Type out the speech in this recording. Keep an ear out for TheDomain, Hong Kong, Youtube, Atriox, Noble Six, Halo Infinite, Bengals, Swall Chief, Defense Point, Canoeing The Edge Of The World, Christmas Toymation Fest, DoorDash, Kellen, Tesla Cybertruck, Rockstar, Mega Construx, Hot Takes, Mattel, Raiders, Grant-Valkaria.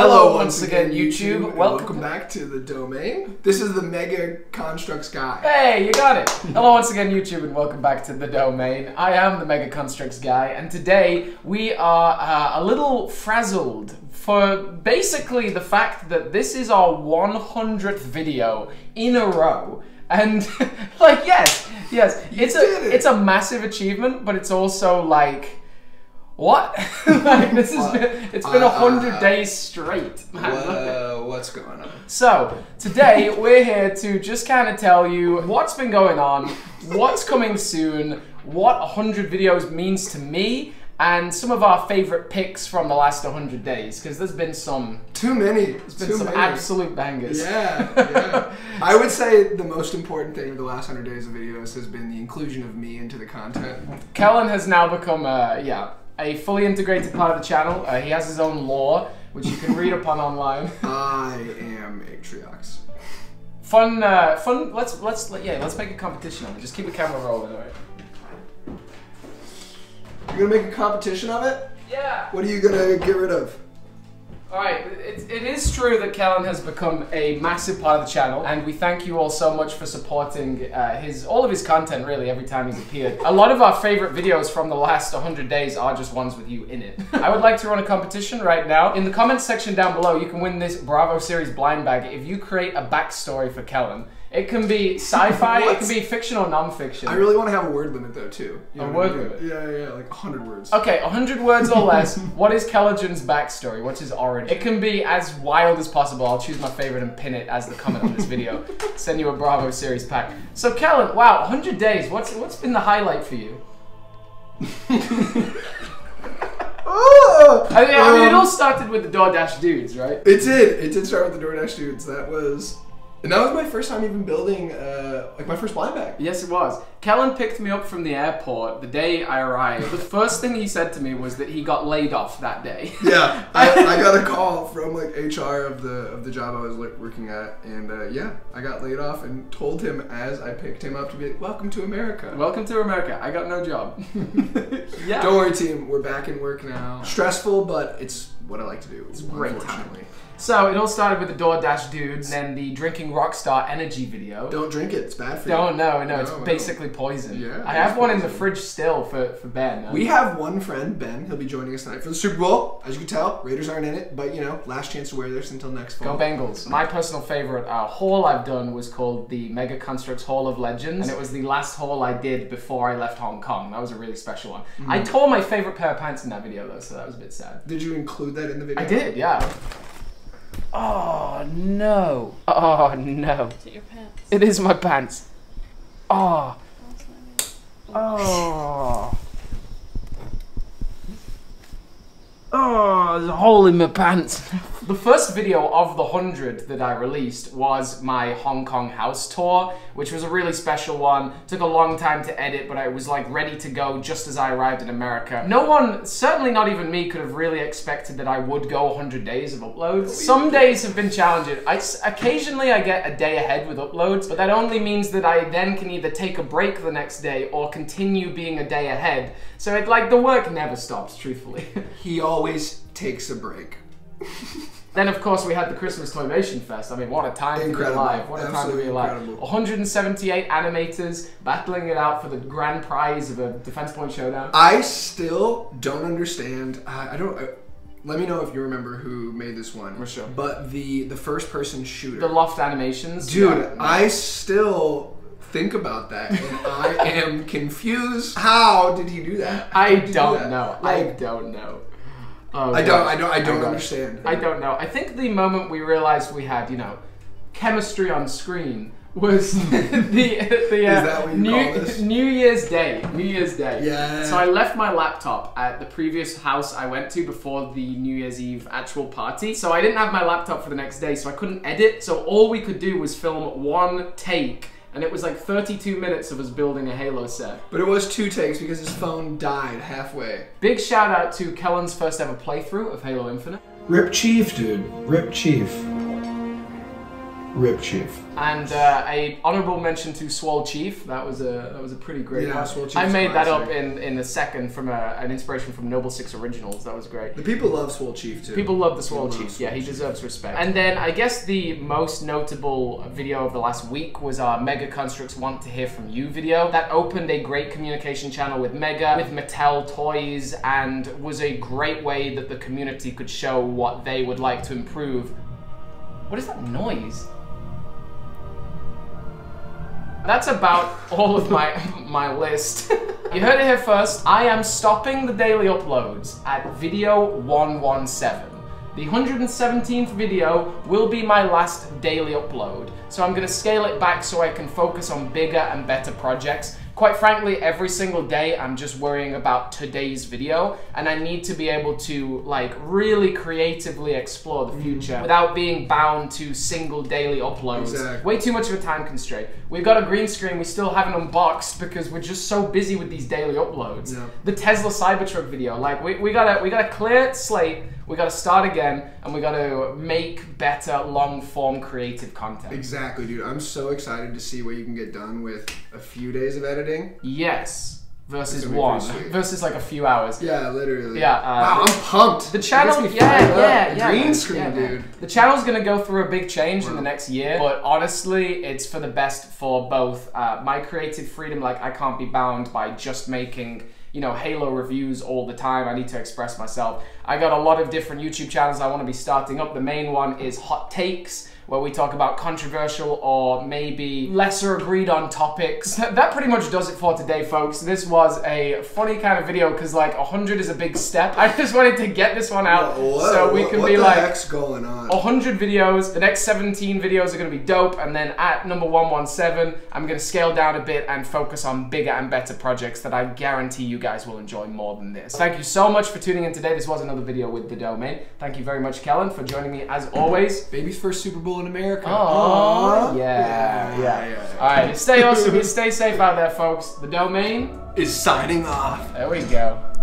Hello once again, YouTube. Welcome back to the domain. This is the Mega Construx guy. Hey, you got it. Hello once again, YouTube, and welcome back to the domain. I am the Mega Construx guy, and today we are a little frazzled for basically the fact that this is our 100th video in a row. And like, yes, it's a massive achievement, but it's also like, what? Like, this has been, it's been 100 days straight. What's going on? So today we're here to just kind of tell you what's been going on, what's coming soon, what 100 videos means to me, and some of our favorite picks from the last 100 days, because there's been some... Too many. There's been some absolute bangers. Yeah, yeah. I would say the most important thing of the last 100 days of videos has been the inclusion of me into the content. Kellen has now become, a fully integrated part of the channel. He has his own lore, which you can read upon online. I am Atriox. Fun, fun, let's make a competition of it. Just keep the camera rolling, all right? You're gonna make a competition of it? Yeah. What are you gonna get rid of? Alright, it is true that Kellen has become a massive part of the channel, and we thank you all so much for supporting all of his content, really, every time he's appeared. A lot of our favorite videos from the last 100 days are just ones with you in it. I would like to run a competition right now. In the comments section down below, you can win this Bravo Series blind bag if you create a backstory for Kellen. It can be sci-fi, it can be fiction or non-fiction. I really want to have a word limit though, too. You a word limit? Yeah, like 100 words. Okay, 100 words or less. What is Kelligen's backstory? What's his origin? It can be as wild as possible. I'll choose my favorite and pin it as the comment on this video. Send you a Bravo Series pack. So Kellen, wow, 100 days. What's been the highlight for you? I mean, it all started with the DoorDash dudes, right? It did start with the DoorDash dudes. And that was my first time even building, like, my first blind bag. Yes, it was. Kellen picked me up from the airport the day I arrived. The first thing he said to me was that he got laid off that day. Yeah, I got a call from, like, HR of the job I was working at, and, yeah, I got laid off and told him as I picked him up to be like, welcome to America. Welcome to America. I got no job. Yeah. Don't worry, team. We're back in work now. Stressful, but it's what I like to do. It's great time. So it all started with the DoorDash dudes, and then the drinking Rockstar energy video. Don't drink it; it's bad for you. No, it's basically poison. Yeah, I have one in the fridge still for Ben. We have one friend, Ben. He'll be joining us tonight for the Super Bowl. As you can tell, Raiders aren't in it, but you know, last chance to wear this until next fall. Go Bengals! My personal favorite haul I've done was called the Mega Construx Hall of Legends, and it was the last haul I did before I left Hong Kong. That was a really special one. Mm-hmm. I tore my favorite pair of pants in that video though, so that was a bit sad. Did you include that in the video? I did, yeah. Oh no! Oh no! Is it your pants? It is my pants. Oh. Oh. Oh, there's a hole in my pants. The first video of the 100 that I released was my Hong Kong house tour, which was a really special one. Took a long time to edit, but I was like ready to go just as I arrived in America. No one, certainly not even me, could have really expected that I would go 100 days of uploads. Some days have been challenging. Occasionally I get a day ahead with uploads, but that only means that I then can either take a break the next day or continue being a day ahead. So it's like the work never stops, truthfully. He always takes a break. Then, of course, we had the Christmas Toymation Fest. I mean, what a time incredible. To be alive. What a absolutely time to be alive. Incredible. 178 animators battling it out for the grand prize of a Defense Point showdown. I still don't understand. Let me know if you remember who made this one. For sure. But the first-person shooter. The Loft Animations. Dude, yeah. I still... think about that, and I am confused. How did he do that? I don't know. Like, I don't know. Oh, I don't understand. I don't know. I think the moment we realized we had, you know, chemistry on screen was New Year's Day. Yeah. So I left my laptop at the previous house I went to before the New Year's Eve actual party. So I didn't have my laptop for the next day, so I couldn't edit. So all we could do was film one take. And it was like 32 minutes of us building a Halo set. But it was two takes because his phone died halfway. Big shout out to Kellen's first ever playthrough of Halo Infinite. Rip Chief, dude. Rip Chief. Rip Chief. And a honorable mention to Swall Chief. That was a pretty great one. Swall Chief's I made that up in a second from an inspiration from Noble Six originals. That was great. The people love Swall Chief too. People love the Swall Chief. Yeah, he deserves respect. And then I guess the most notable video of the last week was our Mega Construx Want to Hear From You video. That opened a great communication channel with Mega, with Mattel toys, and was a great way that the community could show what they would like to improve. What is that noise? That's about all of my list. You heard it here first. I am stopping the daily uploads at video 117. The 117th video will be my last daily upload. So I'm gonna scale it back so I can focus on bigger and better projects. Quite frankly, every single day I'm just worrying about today's video, and I need to be able to like really creatively explore the future without being bound to single daily uploads. Exactly. Way too much of a time constraint. We've got a green screen we still haven't unboxed because we're just so busy with these daily uploads. Yeah. The Tesla Cybertruck video, like we gotta clear slate. We gotta start again, and we gotta make better long-form creative content. Exactly, dude. I'm so excited to see what you can get done with a few days of editing. Yes. Versus one. Versus like a few hours. Yeah, literally. Yeah. Wow, I'm pumped. The channel, yeah. Green screen, dude. The channel's gonna go through a big change in the next year, but honestly, it's for the best for both my creative freedom. Like, I can't be bound by just making, you know, Halo reviews all the time. I need to express myself. I got a lot of different YouTube channels I want to be starting up. The main one is Hot Takes, where we talk about controversial or maybe lesser agreed on topics. That pretty much does it for today, folks. This was a funny kind of video because like 100 is a big step. I just wanted to get this one out so we can be like, what the heck's going on? 100 videos, the next 17 videos are gonna be dope, and then at number 117, I'm gonna scale down a bit and focus on bigger and better projects that I guarantee you guys will enjoy more than this. Thank you so much for tuning in today. This was another video with The Domain. Thank you very much, Kellen, for joining me as always. Baby's first Super Bowl in America. Aww. Yeah. All right, stay awesome. Stay safe out there, folks. The Domain is signing off. There we go.